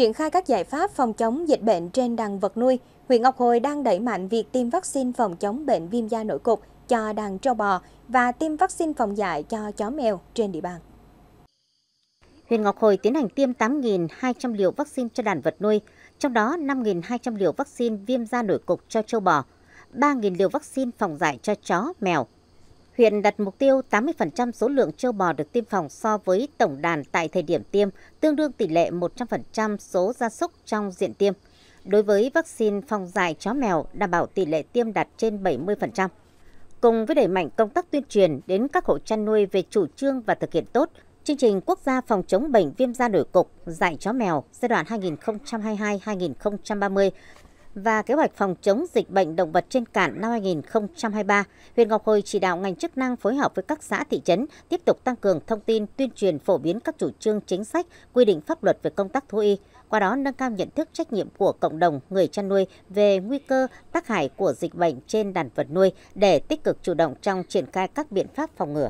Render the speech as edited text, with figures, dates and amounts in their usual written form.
Triển khai các giải pháp phòng chống dịch bệnh trên đàn vật nuôi, huyện Ngọc Hồi đang đẩy mạnh việc tiêm vaccine phòng chống bệnh viêm da nổi cục cho đàn trâu bò và tiêm vaccine phòng dại cho chó mèo trên địa bàn. Huyện Ngọc Hồi tiến hành tiêm 8.200 liều vaccine cho đàn vật nuôi, trong đó 5.200 liều vaccine viêm da nổi cục cho trâu bò, 3.000 liều vaccine phòng dại cho chó, mèo. Huyện đặt mục tiêu 80% số lượng trâu bò được tiêm phòng so với tổng đàn tại thời điểm tiêm, tương đương tỷ lệ 100% số gia súc trong diện tiêm. Đối với vaccine phòng dại chó mèo, đảm bảo tỷ lệ tiêm đạt trên 70%. Cùng với đẩy mạnh công tác tuyên truyền đến các hộ chăn nuôi về chủ trương và thực hiện tốt chương trình quốc gia phòng chống bệnh viêm da nổi cục, dại chó mèo giai đoạn 2022-2030 và kế hoạch phòng chống dịch bệnh động vật trên cạn năm 2023, huyện Ngọc Hồi chỉ đạo ngành chức năng phối hợp với các xã thị trấn tiếp tục tăng cường thông tin, tuyên truyền, phổ biến các chủ trương chính sách, quy định pháp luật về công tác thú y, qua đó nâng cao nhận thức trách nhiệm của cộng đồng người chăn nuôi về nguy cơ tác hại của dịch bệnh trên đàn vật nuôi để tích cực chủ động trong triển khai các biện pháp phòng ngừa.